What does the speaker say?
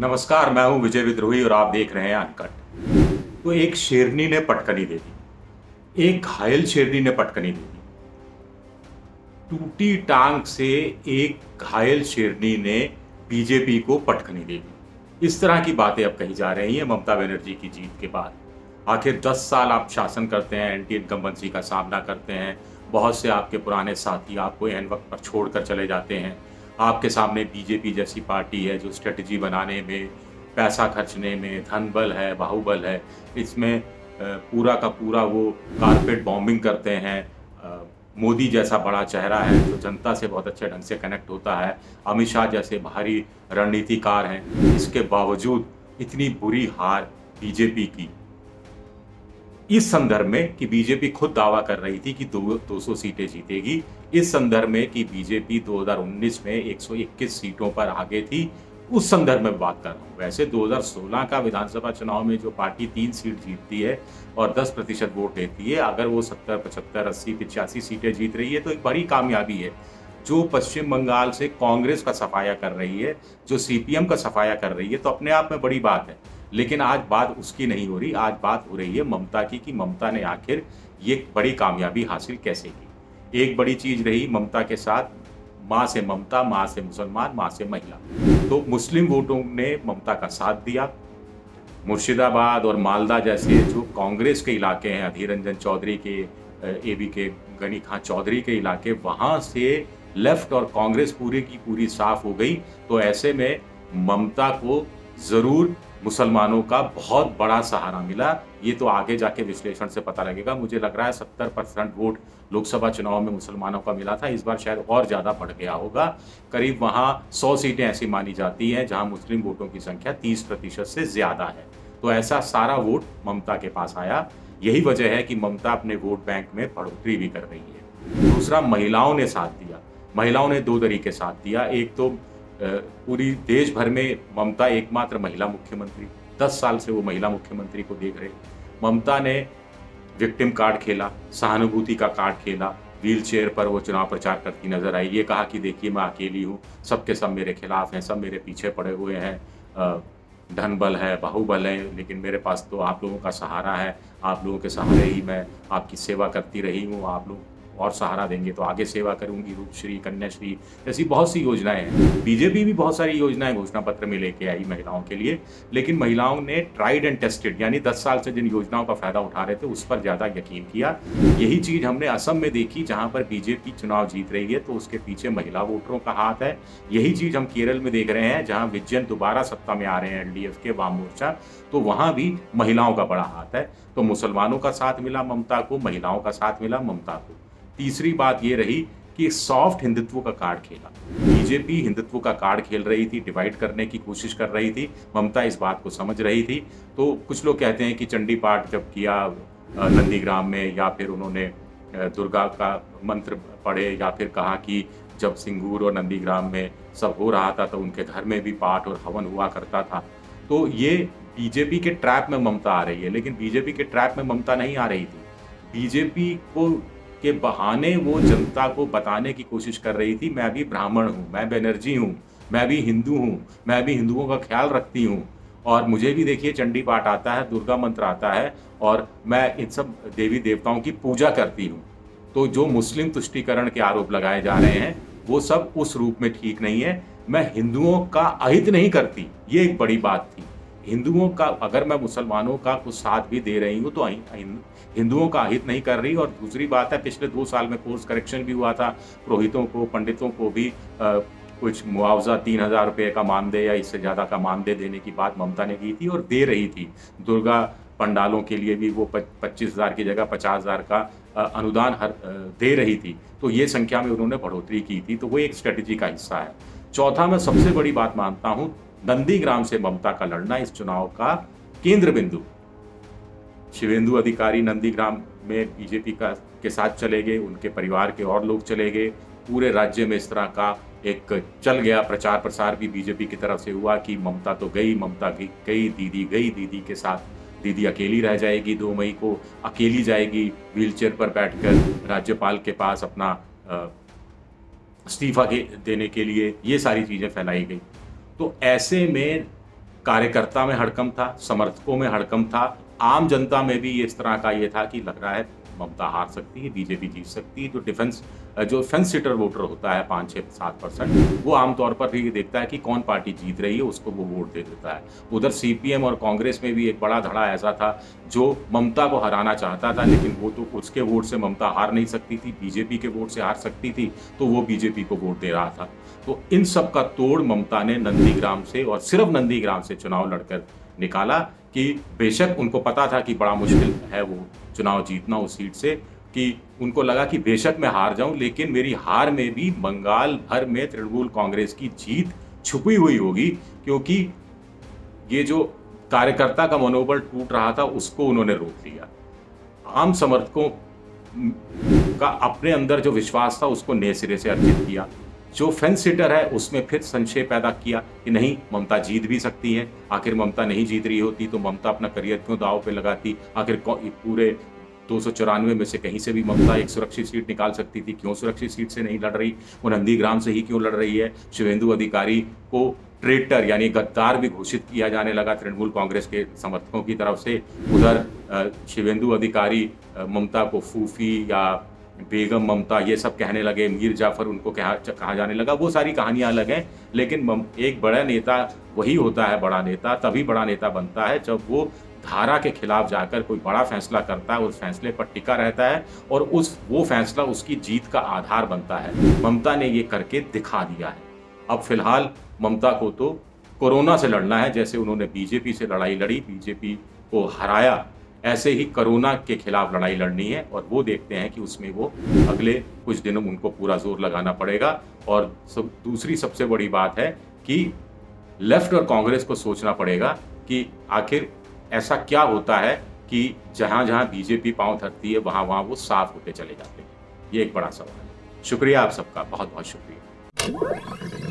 नमस्कार, मैं हूं विजय विद्रोही और आप देख रहे हैं अनकट। तो एक शेरनी ने पटकनी दे दी, एक घायल शेरनी ने पटकनी दे दी। टूटी टांग से एक घायल शेरनी ने बीजेपी को पटकनी दे दी। इस तरह की बातें अब कही जा रही हैं ममता बनर्जी की जीत के बाद। आखिर 10 साल आप शासन करते हैं, एंटी इनकम्बेंसी का सामना करते हैं, बहुत से आपके पुराने साथी आपको एन वक्त पर छोड़कर चले जाते हैं। आपके सामने बीजेपी जैसी पार्टी है जो स्ट्रेटजी बनाने में, पैसा खर्चने में धन बल है, बाहुबल है, इसमें पूरा का पूरा वो कारपेट बॉम्बिंग करते हैं। मोदी जैसा बड़ा चेहरा है जो जनता से बहुत अच्छे ढंग से कनेक्ट होता है, अमित शाह जैसे भारी रणनीतिकार हैं, इसके बावजूद इतनी बुरी हार बीजेपी की। इस संदर्भ में कि बीजेपी खुद दावा कर रही थी कि 200 सीटें जीतेगी, इस संदर्भ में कि बीजेपी 2019 में 121 सीटों पर आगे थी, उस संदर्भ में बात कर रहा हूँ। वैसे 2016 का विधानसभा चुनाव में जो पार्टी 3 सीट जीतती है और 10% वोट लेती है, अगर वो 70, 75, 80, 85 सीटें जीत रही है तो एक बड़ी कामयाबी है। जो पश्चिम बंगाल से कांग्रेस का सफाया कर रही है, जो CPM का सफाया कर रही है, तो अपने आप में बड़ी बात है। लेकिन आज बात उसकी नहीं हो रही, आज बात हो रही है ममता की कि ममता ने आखिर ये बड़ी कामयाबी हासिल कैसे की। एक बड़ी चीज रही ममता के साथ, माँ से ममता, माँ से मुसलमान, माँ से महिला। तो मुस्लिम वोटों ने ममता का साथ दिया। मुर्शिदाबाद और मालदा जैसे जो कांग्रेस के इलाके हैं, अधीर रंजन चौधरी के, AB के, गणी खां चौधरी के इलाके, वहाँ से लेफ्ट और कांग्रेस पूरी की पूरी साफ हो गई। तो ऐसे में ममता को ज़रूर मुसलमानों का बहुत बड़ा सहारा मिला। ये तो आगे जाके विश्लेषण से पता लगेगा। मुझे लग रहा है 70% वोट लोकसभा चुनाव में मुसलमानों का मिला था, इस बार शायद और ज़्यादा बढ़ गया होगा। करीब वहाँ 100 सीटें ऐसी मानी जाती हैं जहाँ मुस्लिम वोटों की संख्या 30% से ज़्यादा है। तो ऐसा सारा वोट ममता के पास आया। यही वजह है कि ममता अपने वोट बैंक में बढ़ोतरी भी कर रही है। दूसरा, महिलाओं ने साथ दिया। महिलाओं ने दो तरीके साथ दिया। एक तो पूरी देश भर में ममता एकमात्र महिला मुख्यमंत्री, 10 साल से वो महिला मुख्यमंत्री को देख रहे। ममता ने विक्टिम कार्ड खेला, सहानुभूति का कार्ड खेला। व्हीलचेयर पर वो चुनाव प्रचार करती नजर आई। ये कहा कि देखिए मैं अकेली हूँ, सबके सब मेरे खिलाफ हैं, सब मेरे पीछे पड़े हुए हैं, धन बल है, बाहुबल है, लेकिन मेरे पास तो आप लोगों का सहारा है, आप लोगों के सहारे ही मैं आपकी सेवा करती रही हूँ, आप लोग और सहारा देंगे तो आगे सेवा करूंगी। रूपश्री, कन्याश्री जैसी बहुत सी योजनाएं हैं। बीजेपी भी बहुत सारी योजनाएं घोषणा पत्र में लेके आई महिलाओं के लिए, लेकिन महिलाओं ने ट्राइड एंड टेस्टेड, यानी 10 साल से जिन योजनाओं का फायदा उठा रहे थे उस पर ज़्यादा यकीन किया। यही चीज़ हमने असम में देखी, जहाँ पर बीजेपी चुनाव जीत रही है तो उसके पीछे महिला वोटरों का हाथ है। यही चीज़ हम केरल में देख रहे हैं, जहाँ विजयन दोबारा सत्ता में आ रहे हैं, LDF के वाम मोर्चा, तो वहाँ भी महिलाओं का बड़ा हाथ है। तो मुसलमानों का साथ मिला ममता को, महिलाओं का साथ मिला ममता को। तीसरी बात ये रही कि सॉफ्ट हिंदुत्व का कार्ड खेला। बीजेपी हिंदुत्व का कार्ड खेल रही थी, डिवाइड करने की कोशिश कर रही थी। ममता इस बात को समझ रही थी। तो कुछ लोग कहते हैं कि चंडी पाठ जब किया नंदीग्राम में, या फिर उन्होंने दुर्गा का मंत्र पढ़े, या फिर कहा कि जब सिंगूर और नंदीग्राम में सब हो रहा था तो उनके घर में भी पाठ और हवन हुआ करता था। तो ये बीजेपी के ट्रैप में ममता आ रही है, लेकिन बीजेपी के ट्रैप में ममता नहीं आ रही थी। बीजेपी को के बहाने वो जनता को बताने की कोशिश कर रही थी, मैं भी ब्राह्मण हूँ, मैं बनर्जी हूँ, मैं भी हिंदू हूँ, मैं भी हिंदुओं का ख्याल रखती हूँ, और मुझे भी देखिए चंडी पाठ आता है, दुर्गा मंत्र आता है, और मैं इन सब देवी देवताओं की पूजा करती हूँ। तो जो मुस्लिम तुष्टीकरण के आरोप लगाए जा रहे हैं वो सब उस रूप में ठीक नहीं है। मैं हिंदुओं का अहित नहीं करती, ये एक बड़ी बात थी। हिंदुओं का, अगर मैं मुसलमानों का कुछ साथ भी दे रही हूँ तो हिंदुओं का हित नहीं कर रही। और दूसरी बात है, पिछले 2 साल में कोर्स करेक्शन भी हुआ था, पुरोहितों को, पंडितों को भी कुछ मुआवजा 3000 रुपये का मानदेय या इससे ज़्यादा का मानदेय देने की बात ममता ने की थी और दे रही थी। दुर्गा पंडालों के लिए भी वो 25,000 की जगह 50,000 का अनुदान हर दे रही थी। तो ये संख्या में उन्होंने बढ़ोतरी की थी। तो वो एक स्ट्रेटजी का हिस्सा है। चौथा, मैं सबसे बड़ी बात मानता हूँ, नंदीग्राम से ममता का लड़ना इस चुनाव का केंद्र बिंदु। शुवेंदु अधिकारी नंदीग्राम में बीजेपी के साथ चले गए, उनके परिवार के और लोग चले गए। पूरे राज्य में इस तरह का एक चल गया प्रचार प्रसार भी बीजेपी की तरफ से हुआ कि ममता तो गई, ममता गई, दीदी गई, दीदी के साथ, दीदी अकेली रह जाएगी, 2 मई को अकेली जाएगी, व्हीलचेयर पर बैठकर राज्यपाल के पास अपना इस्तीफा देने के लिए। ये सारी चीज़ें फैलाई गई। तो ऐसे में कार्यकर्ता में हड़कंप था, समर्थकों में हड़कंप था, आम जनता में भी इस तरह का ये था कि लग रहा है ममता हार सकती है, बीजेपी जीत सकती है। जो फेंस सीटर वोटर होता है 5-7% वो आमतौर पर ये देखता है कि कौन पार्टी जीत रही है, उसको वो वोट दे देता है। उधर सीपीएम और कांग्रेस में भी एक बड़ा धड़ा ऐसा था जो ममता को हराना चाहता था, लेकिन वो तो उसके वोट से ममता हार नहीं सकती थी, बीजेपी के वोट से हार सकती थी, तो वो बीजेपी को वोट दे रहा था। तो इन सब का तोड़ ममता ने नंदीग्राम से और सिर्फ नंदीग्राम से चुनाव लड़कर निकाला कि बेशक उनको पता था कि बड़ा मुश्किल है वो चुनाव जीतना उस सीट से, कि उनको लगा कि बेशक मैं हार जाऊं लेकिन मेरी हार में भी बंगाल भर में तृणमूल कांग्रेस की जीत छुपी हुई होगी, क्योंकि ये जो कार्यकर्ता का मनोबल टूट रहा था उसको उन्होंने रोक लिया। आम समर्थकों का अपने अंदर जो विश्वास था उसको नए सिरे से अर्जित किया। जो फेंस सिटर है उसमें फिर संशय पैदा किया कि नहीं, ममता जीत भी सकती है, आखिर ममता नहीं जीत रही होती तो ममता अपना करियर क्यों दाव पे लगाती, आखिर पूरे 294 में से कहीं से भी ममता एक सुरक्षित सीट निकाल सकती थी, क्यों सुरक्षित सीट से नहीं लड़ रही, वो नंदीग्राम से ही क्यों लड़ रही है। शुवेंदु अधिकारी को ट्रेटर यानी गद्दार भी घोषित किया जाने लगा तृणमूल कांग्रेस के समर्थकों की तरफ से। उधर शुवेंदु अधिकारी ममता को फूफी या बेगम ममता ये सब कहने लगे, मीर जाफर उनको कहा जाने लगा। वो सारी कहानियाँ अलग हैं, लेकिन एक बड़ा नेता वही होता है, बड़ा नेता तभी बड़ा नेता बनता है जब वो धारा के खिलाफ जाकर कोई बड़ा फैसला करता है, उस फैसले पर टिका रहता है और वो फैसला उसकी जीत का आधार बनता है। ममता ने ये करके दिखा दिया है। अब फिलहाल ममता को तो कोरोना से लड़ना है, जैसे उन्होंने बीजेपी से लड़ाई लड़ी, बीजेपी को हराया, ऐसे ही कोरोना के खिलाफ लड़ाई लड़नी है और वो देखते हैं कि उसमें वो अगले कुछ दिनों उनको पूरा जोर लगाना पड़ेगा। और दूसरी सबसे बड़ी बात है कि लेफ्ट और कांग्रेस को सोचना पड़ेगा कि आखिर ऐसा क्या होता है कि जहाँ जहाँ बीजेपी पाँव धरती है वहाँ वहाँ वो साफ होते चले जाते हैं, ये एक बड़ा सवाल है। शुक्रिया आप सबका, बहुत बहुत शुक्रिया।